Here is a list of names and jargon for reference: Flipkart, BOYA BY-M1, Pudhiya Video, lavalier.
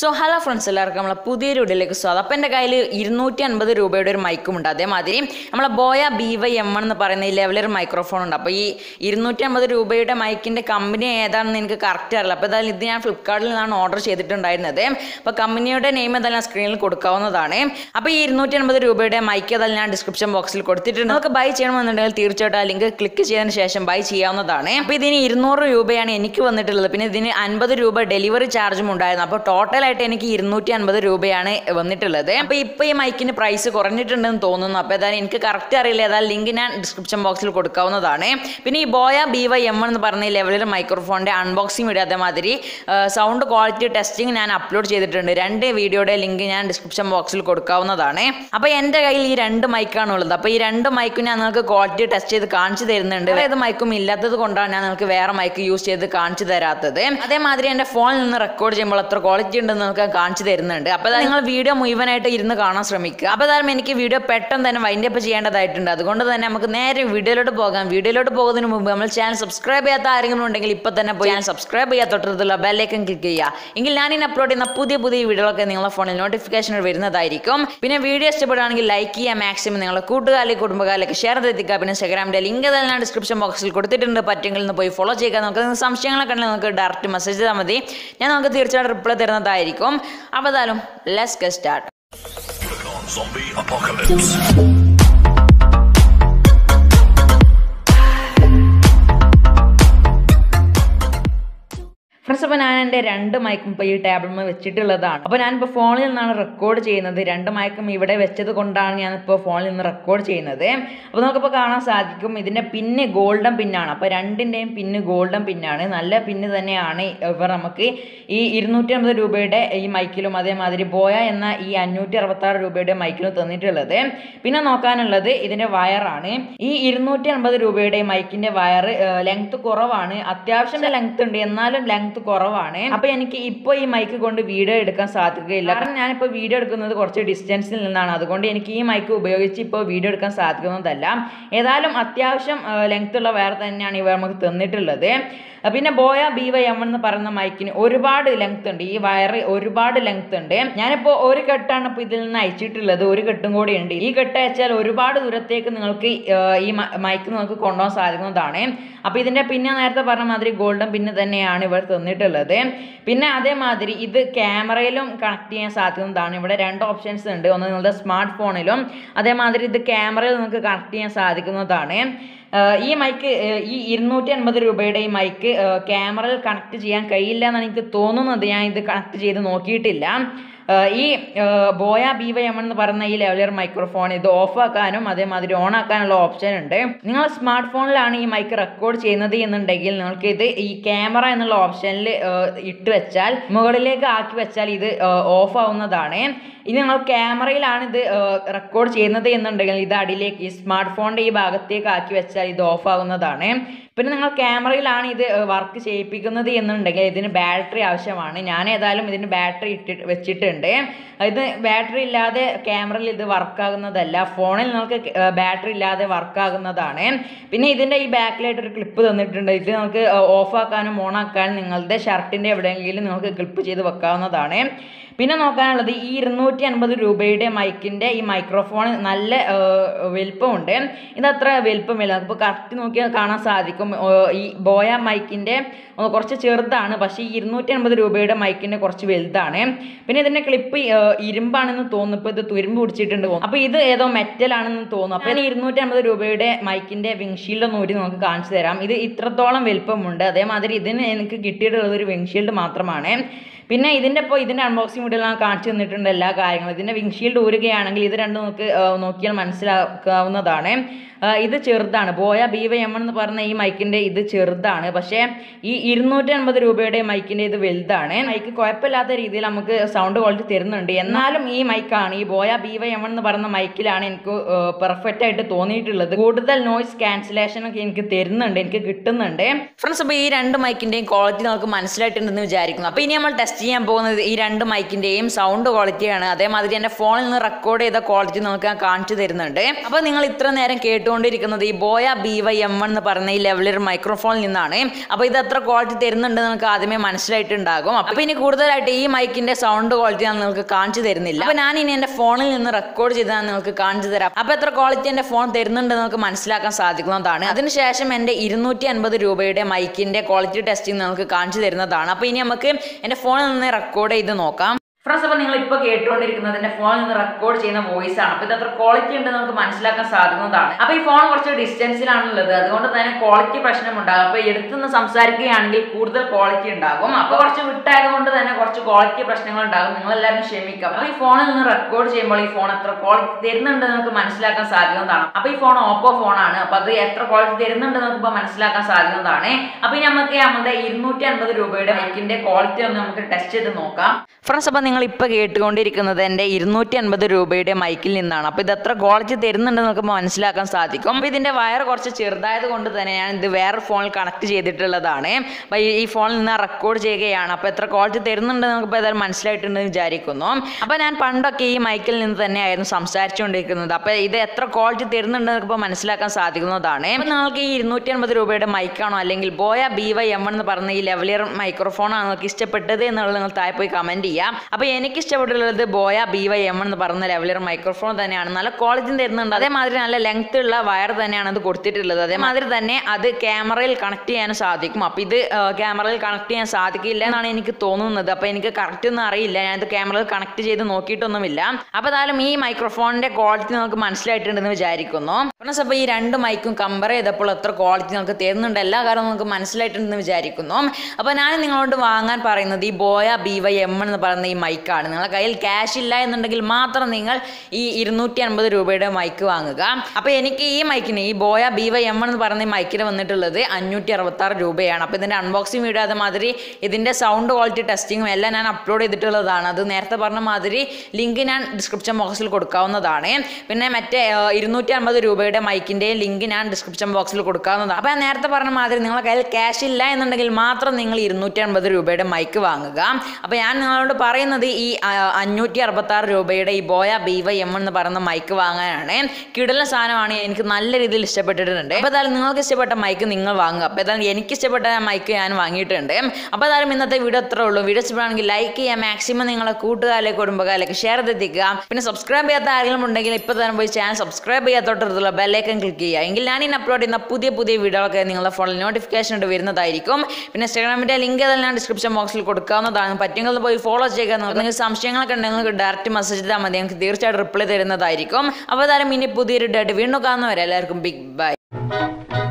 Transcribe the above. So, hello friends, welcome to Pudhiya Video. So, that's why we have 250 rupees mic. We have BOYA BY-M1 leveler microphone. So, this 250 rupees mic is a company character. So, I have ordered it on Flipkart. So, company's name is on the screen. So, 250 rupees mic is in the description box. So, if you want to buy the link, click on the buy. So, this 200 rupees is 50 rupees delivery charge. So, total I think 250 rupees vannittullathu price koranjittundennu thonunnu appo edha enikku correct arilla edha link in description box il kodukavunadane pinne ee BOYA BY-M1 ennu parna level microphone unboxing video ademathiri sound quality testing nan upload cheyidittunde rendu video de link nan description box il kodukavunadane appo ende kayil ee rendu mic aanullathu appo ee rendu mic nan nalku quality test cheyid kaanchu therununde edha mic um illathathu kondana nan nalku vera mic use cheyid kaanchu therathathu adhe mathiri ende phone il ninnu record cheyumbol athra quality Apathangal video even at the Kana Sramik. Apathaniki video pattern than wind up and the Gonda than Amakana video to Bogan, video to Bogan Mubamal channel, subscribe at the Iring Lipat and subscribe at the bell and click. Ingilani upload in the Pudhi video and phone notification or within the Diricum. Pin a video step on like a maximum Kutu, share the Instagram, the link in the description box, in the particular follow check and some direct message. Let's get started. Zombie apocalypse. First of all, I have random mic on the table. I have a golden pin. Now, mic is going to be video. Distance in the mic is video. This is the length of the BOYA BY-M1 mic. Pinna de Madri, either camera elum, connecting a Saturn Dana, but rent options and on the smartphone elum, Ada Madri, the camera connecting a Sadikuna Dana. E Mike E. Irnutan Madrubeda Mike, camera connected and Kaila and the Tonun, the connected the Noki Tilla. This BOYA BY-M1 microphone is offer and option. If you have a smartphone, you can record the camera and the option. You can offer the camera and record the smartphone. Offer camera is a work shape, the battery is a battery. The battery is a camera, the phone is a battery. The backlight clip is a shark in the clip. The microphone is a BOYA mic in there, or Corchurdan, but she irnutan with the Rubeda mic in a Corchvildane. Penethan a clippy irimban and the tone up the Twirmwood chit and go. Up either Edo metal and tone up and irnutan with the Rubeda mic in the wing shield and noting on the canceram, either Itratolam Vilpamunda, the mother then and kitted over wing shield matramane. Pinna idinda po idin unboxing with a cancer and the lagar within a wing shield over again and either and Nokia Mansla Kavanadane. This is the BOYA BY-M1 mic. This is the mic. This sound quality. This mic. BOYA BY-M1 mic. Perfect noise cancellation. Friends, this mic quality. We will test test ചെയ്യാൻ പോകുന്നത് ഈ രണ്ട് മൈക്കിന്റെയും sound ക്വാളിറ്റിയാണ്. അതേമാതിരി എൻ്റെ ഫോണിൽ നിന്ന് record ചെയ്ത ക്വാളിറ്റി നമുക്ക് ഞാൻ കാണിച്ചു തരുന്നുണ്ട്. അപ്പോൾ നിങ്ങൾ ഇത്ര നേരം കേട്ടുകൊണ്ടിരിക്കുന്നത് ഈ ബോയ BY-M1 എന്ന് പറയുന്ന ഈ ലെവലൊരു മൈക്രോഫോണിൽ നിന്നാണ്. അപ്പോൾ ഇത് എത്ര ക്വാളിറ്റി തരുന്നുണ്ട് നമുക്ക് ആദ്യമേ മനസ്സിലായിട്ടുണ്ടാകും. അപ്പോൾ ഇനി കൂടുതലായിട്ട് ഈ മൈക്കിന്റെ സൗണ്ട് ക്വാളിറ്റി ഞാൻ നിങ്ങൾക്ക് കാണിച്ചു തരുന്നില്ല. അപ്പോൾ ഞാൻ ഇനി എൻ്റെ ഫോണിൽ നിന്ന് റെക്കോർഡ് ചെയ്താൽ നിങ്ങൾക്ക് കാണിച്ചു തരാം. അപ്പോൾ എത്ര ക്വാളിറ്റി എൻ്റെ ഫോൺ തരുന്നുണ്ട് നമുക്ക് മനസ്സിലാക്കാൻ സാധിക്കുന്നതാണ്. അതിനുശേഷം എൻ്റെ 250 രൂപയുടെ മൈക്കിന്റെ ക്വാളിറ്റി ടെസ്റ്റിംഗ് നമുക്ക് കാണിച്ചു തരുന്നതാണ്. അപ്പോൾ ഇനി നമുക്ക് എൻ്റെ ഫോണിൽ നിന്ന് റെക്കോർഡ് ചെയ്ത് നോക്കാം. ഫ്രണ്ട്സ്, അപ്പോൾ നിങ്ങൾ ഇപ്പോൾ കേട്ടുകൊണ്ടിരിക്കുന്നത് എൻ്റെ ഫോണിൽ നിന്ന് റെക്കോർഡ് ചെയ്യുന്ന വോയിസ് ആണ്. അപ്പോൾ ഇത് അത്ര ക്വാളിറ്റി ഉണ്ട് നമുക്ക് മനസ്സിലാക്കാൻ സാധിക്കുന്നതാണ്. അപ്പോൾ ഈ ഫോൺ കുറച്ച് ഡിസ്റ്റൻസിലാണുള്ളത്, അതുകൊണ്ട് തന്നെ ക്വാളിറ്റി പ്രശ്നം ഉണ്ടാകും. അപ്പോൾ എടുത്തുനിന്ന് സംസാരിക്കുകയാണെങ്കിൽ കൂടുതൽ ക്വാളിറ്റി ഉണ്ടാകും. അപ്പോൾ കുറച്ച് വിട്ടായത് കൊണ്ട് തന്നെ കുറച്ച് ക്വാളിറ്റി പ്രശ്നങ്ങൾ ഉണ്ടാകും. നിങ്ങളെല്ലാവരും ക്ഷമിക്കുക. അപ്പോൾ ഈ ഫോണിൽ നിന്ന് റെക്കോർഡ് ചെയ്യുമ്പോൾ ഈ ഫോൺ എത്ര ക്വാളിറ്റി തരുന്നുണ്ട് നമുക്ക് മനസ്സിലാക്കാൻ സാധിക്കുന്നതാണ്. അപ്പോൾ ഈ ഫോൺ ഓപ്പോ ഫോണാണ്. അപ്പോൾ അത് എത്ര ക്വാളിറ്റി തരുന്നുണ്ട് നമുക്ക് ഇപ്പോൾ മനസ്സിലാക്കാൻ സാധിക്കുന്നതാണ്. അപ്പോൾ നമുക്ക് നമ്മുടെ 250 രൂപയുടെ മൈക്കിന്റെ ക്വാളിറ്റി ഒന്ന് നമുക്ക് ടെസ്റ്റ് ചെയ്ത് നോക്കാം. ഫ്രണ്ട്സ്, അപ്പോൾ നിങ്ങൾ ഇപ്പോൾ കേട്ടുകൊണ്ടിരിക്കുന്നത് എൻ്റെ 250 രൂപയുടെ മൈക്കിൽ നിന്നാണ്. അപ്പോൾ ഇത് എത്ര ക്വാളിറ്റി തരുന്നുണ്ട് നമുക്ക് മനസ്സിലാക്കാൻ സാധിക്കും. അപ്പോൾ ഇതിൻ്റെ വയർ കുറച്ച് ചെറുതായത് കൊണ്ട് തന്നെ ഞാൻ ഇത് വേറെ ഫോണിൽ കണക്ട് ചെയ്തിട്ടുള്ളതാണ്. അപ്പോൾ ഈ ഫോണിൽ നിന്ന് റെക്കോർഡ് ചെയ്യുകയാണ്. അപ്പോൾ എത്ര ക്വാളിറ്റി തരുന്നുണ്ട് നമുക്കിപ്പോൾ ഏതായാലും മനസ്സിലായിട്ടുണ്ടെന്ന് വിചാരിക്കുന്നു. അപ്പോൾ ഞാൻ പണ്ടൊക്കെ ഈ മൈക്കിൽ നിന്ന് തന്നെയായിരുന്നു സംസാരിച്ചുകൊണ്ടിരിക്കുന്നത്. അപ്പോൾ ഇത് എത്ര ക്വാളിറ്റി തരുന്നുണ്ട് നമുക്കിപ്പോൾ മനസ്സിലാക്കാൻ സാധിക്കുന്നതാണ്. നിങ്ങൾക്ക് ഈ 250 രൂപയുടെ മൈക്കാണോ അല്ലെങ്കിൽ ബോയ BY-M1 എന്ന് പറഞ്ഞ ഈ ലെവലിയർ മൈക്രോഫോണാണ് നിങ്ങൾക്ക് ഇഷ്ടപ്പെട്ടത് എന്നുള്ളത് നിങ്ങൾ താഴെ പോയി കമൻറ്റ് ചെയ്യാം. അപ്പോൾ എനിക്ക് ഇഷ്ടപ്പെട്ടുള്ളത് ബോയ BY-M1 എന്ന് പറയുന്ന ലെവലർ മൈക്രോഫോൺ തന്നെയാണ്. നല്ല ക്വാളിറ്റി തരുന്നുണ്ട്. അതേമാതിരി നല്ല ലെങ്ത് ഉള്ള വയർ തന്നെയാണ് അത് കൊടുത്തിട്ടുള്ളത്. അതേമാതിരി തന്നെ അത് ക്യാമറയിൽ കണക്ട് ചെയ്യാൻ സാധിക്കും. അപ്പോൾ ഇത് ക്യാമറയിൽ കണക്ട് ചെയ്യാൻ സാധിക്കില്ല എന്നാണ് എനിക്ക് തോന്നുന്നത്. അപ്പോൾ എനിക്ക് കറക്റ്റ് ഒന്നും അറിയില്ല. ഞാനിത് ക്യാമറയിൽ കണക്ട് ചെയ്ത് നോക്കിയിട്ടൊന്നുമില്ല. അപ്പോൾ ഏതായാലും ഈ മൈക്രോഫോണിന്റെ ക്വാളിറ്റി നമുക്ക് മനസ്സിലായിട്ടുണ്ടെന്ന് വിചാരിക്കുന്നു. ഫ്രണ്ട്സ്, അപ്പോൾ ഈ രണ്ട് മൈക്കും കമ്പയർ ചെയ്തപ്പോൾ എത്ര ക്വാളിറ്റി നമുക്ക് തരുന്നുണ്ട് എല്ലാ കാര്യവും നമുക്ക് മനസ്സിലായിട്ടുണ്ടെന്ന് വിചാരിക്കുന്നു. അപ്പോൾ ഞാൻ നിങ്ങളോട് വാങ്ങാൻ പറയുന്നത് ഈ ബോയ BY-M1 എന്ന് പറയുന്ന ഈ മൈക്കാണ്. നിങ്ങളുടെ കയ്യിൽ ക്യാഷ് ഇല്ല എന്നുണ്ടെങ്കിൽ മാത്രം നിങ്ങൾ ഈ 250 രൂപയുടെ മൈക്ക് വാങ്ങുക. അപ്പോൾ എനിക്ക് ഈ മൈക്കിന് ഈ ബോയ BY-M1 എന്ന് പറയുന്ന ഈ മൈക്കിന് വന്നിട്ടുള്ളത് 566 രൂപയാണ്. അപ്പോൾ ഇതിൻ്റെ അൺബോക്സിംഗ് വീഡിയോ അതുമാതിരി ഇതിൻ്റെ സൗണ്ട് ക്വാളിറ്റി ടെസ്റ്റിങ്ങും എല്ലാം ഞാൻ അപ്ലോഡ് ചെയ്തിട്ടുള്ളതാണ്. അത് നേരത്തെ പറഞ്ഞ മാതിരി ലിങ്ക് ഞാൻ ഡിസ്ക്രിപ്ഷൻ ബോക്സിൽ കൊടുക്കാവുന്നതാണ്. പിന്നെ മറ്റേ 250 രൂപയുടെ മൈക്കിൻ്റെയും ലിങ്ക് ഞാൻ ഡിസ്ക്രിപ്ഷൻ ബോക്സിൽ കൊടുക്കാവുന്നതാണ്. അപ്പോൾ ഞാൻ നേരത്തെ പറഞ്ഞ മാതിരി നിങ്ങളുടെ കയ്യിൽ ക്യാഷ് ഇല്ല എന്നുണ്ടെങ്കിൽ മാത്രം നിങ്ങൾ 250 രൂപയുടെ മൈക്ക് വാങ്ങുക. അപ്പോൾ ഞാൻ നിങ്ങളോട് പറയുന്നത് ഈ 566 രൂപയുടെ ഈ ബോയ BY-M1 എന്ന് പറയുന്ന മൈക്ക് വാങ്ങാനാണ്. കിടല സാധനമാണ്, എനിക്ക് നല്ല രീതിയിൽ ഇഷ്ടപ്പെട്ടിട്ടുണ്ട്. അപ്പോൾ ഏതായാലും നിങ്ങൾക്ക് ഇഷ്ടപ്പെട്ട മൈക്ക് നിങ്ങൾ വാങ്ങുക. അപ്പോൾ ഏതായാലും എനിക്ക് ഇഷ്ടപ്പെട്ട മൈക്ക് ഞാൻ വാങ്ങിയിട്ടുണ്ട്. അപ്പോൾ ഏതായാലും ഇന്നത്തെ വീഡിയോ അത്രേ ഉള്ളൂ. വീഡിയോ ഇഷ്ടപ്പെടുകയാണെങ്കിൽ ലൈക്ക് ചെയ്യുക, മാക്സിമം നിങ്ങളെ കൂട്ടുകാരിലേക്ക് കുടുംബക്കാരിലേക്ക് ഷെയർ ചെയ്തെത്തിക്കുക. പിന്നെ സബ്സ്ക്രൈബ് ചെയ്യാത്ത ആരെങ്കിലും ഉണ്ടെങ്കിൽ ഇപ്പോൾ തന്നെ പോയി ചാനൽ സബ്സ്ക്രൈബ് ചെയ്യാത്തോട്ടുള്ള ബെല്ലൈക്കൺ ക്ലിക്ക് ചെയ്യുക. എങ്കിൽ ഞാൻ ഇനി അപ്ലോഡ് ചെയ്യുന്ന പുതിയ പുതിയ വീഡിയോകളൊക്കെ നിങ്ങളുടെ ഫോണിൽ നോട്ടിഫിക്കേഷൻ ആയിട്ട് വരുന്നതായിരിക്കും. പിന്നെ ഇൻസ്റ്റാഗ്രാമിൻ്റെ ലിങ്ക് ഏതായാലും ഞാൻ ഡിസ്ക്രിപ്ഷൻ ബോക്സിൽ കൊടുക്കാവുന്നതാണ്. പറ്റുമെങ്കിൽ പോയി ഫോളോ ചെയ്യുക. നിങ്ങൾക്ക് സംശയങ്ങളൊക്കെ ഉണ്ടെങ്കിൽ നിങ്ങൾക്ക് ഡയറക്റ്റ് മെസ്സേജ് ചെയ്താൽ മതി. ഞങ്ങൾക്ക് തീർച്ചയായിട്ടും റിപ്ലൈ തരുന്നതായിരിക്കും. അപ്പോൾ ഏതായാലും ഇനി പുതിയൊരു ഡേറ്റ് വീണ്ടും കാണുന്നവരെ എല്ലാവർക്കും ബിഗ് ബൈ.